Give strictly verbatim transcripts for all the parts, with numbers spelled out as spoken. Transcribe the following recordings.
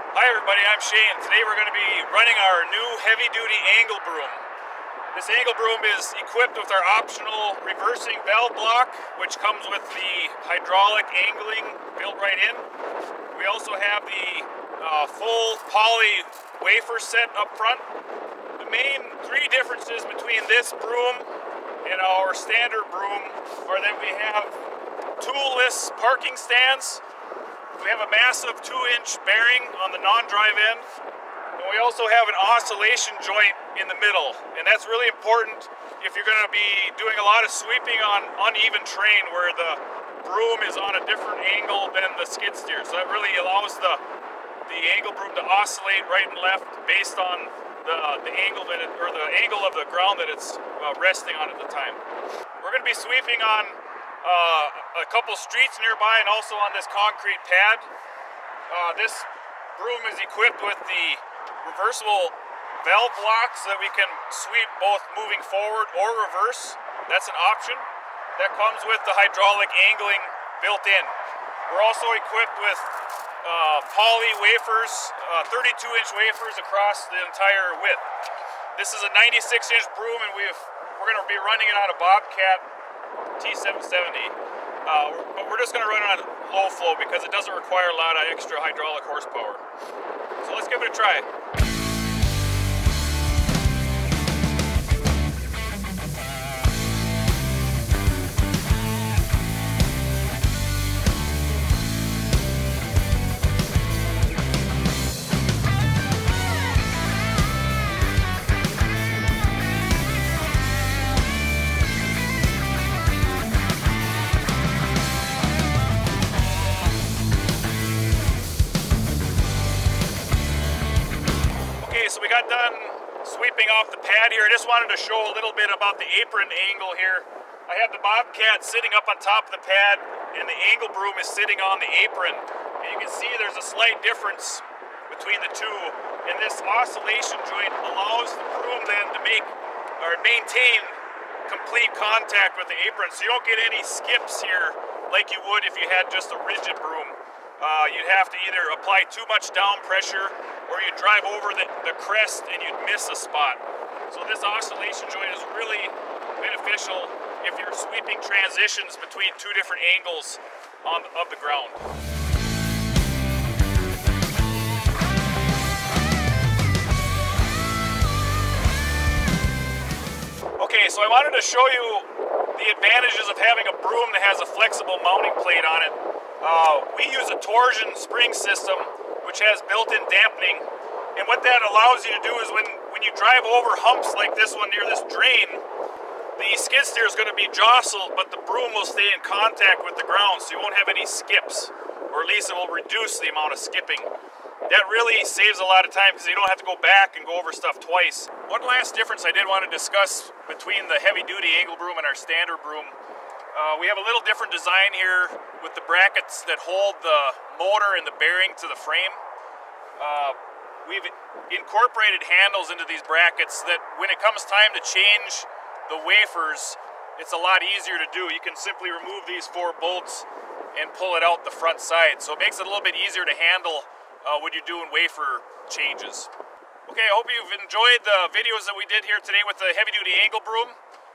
Hi everybody, I'm Shane. Today we're going to be running our new heavy-duty angle broom. This angle broom is equipped with our optional reversing valve block, which comes with the hydraulic angling built right in. We also have the uh, full poly wafer set up front. The main three differences between this broom and our standard broom are that we have toolless parking stands. We have a massive two inch bearing on the non-drive end, and we also have an oscillation joint in the middle, and that's really important if you're going to be doing a lot of sweeping on uneven terrain where the broom is on a different angle than the skid steer. So that really allows the, the angle broom to oscillate right and left based on the, the, angle, that it, or the angle of the ground that it's uh, resting on at the time. We're going to be sweeping on Uh, a couple streets nearby and also on this concrete pad. Uh, this broom is equipped with the reversible valve blocks so that we can sweep both moving forward or reverse. That's an option. That comes with the hydraulic angling built in. We're also equipped with uh, poly wafers, thirty-two inch wafers across the entire width. This is a ninety-six inch broom, and we've, we're going to be running it on a Bobcat T seven seventy, uh, but we're just going to run it on low flow because it doesn't require a lot of extra hydraulic horsepower. So let's give it a try. So we got done sweeping off the pad here. I just wanted to show a little bit about the apron angle here. I have the Bobcat sitting up on top of the pad, and the angle broom is sitting on the apron. And you can see there's a slight difference between the two. And this oscillation joint allows the broom then to make or maintain complete contact with the apron, so you don't get any skips here like you would if you had just a rigid broom. Uh, you'd have to either apply too much down pressure, or you'd drive over the, the crest and you'd miss a spot. So this oscillation joint is really beneficial if you're sweeping transitions between two different angles on, of the ground. Okay, so I wanted to show you the advantages of having a broom that has a flexible mounting plate on it. Uh, we use a torsion spring system which has built-in dampening, and what that allows you to do is when, when you drive over humps like this one near this drain, the skid steer is going to be jostled, but the broom will stay in contact with the ground, so you won't have any skips, or at least it will reduce the amount of skipping. That really saves a lot of time because you don't have to go back and go over stuff twice. One last difference I did want to discuss between the heavy-duty angle broom and our standard broom. Uh, we have a little different design here with the brackets that hold the motor and the bearing to the frame. Uh, we've incorporated handles into these brackets that when it comes time to change the wafers, it's a lot easier to do. You can simply remove these four bolts and pull it out the front side. So it makes it a little bit easier to handle uh, when you're doing wafer changes. Okay, I hope you've enjoyed the videos that we did here today with the heavy-duty angle broom.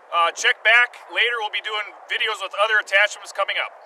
Uh, check back later, we'll be doing videos with other attachments coming up.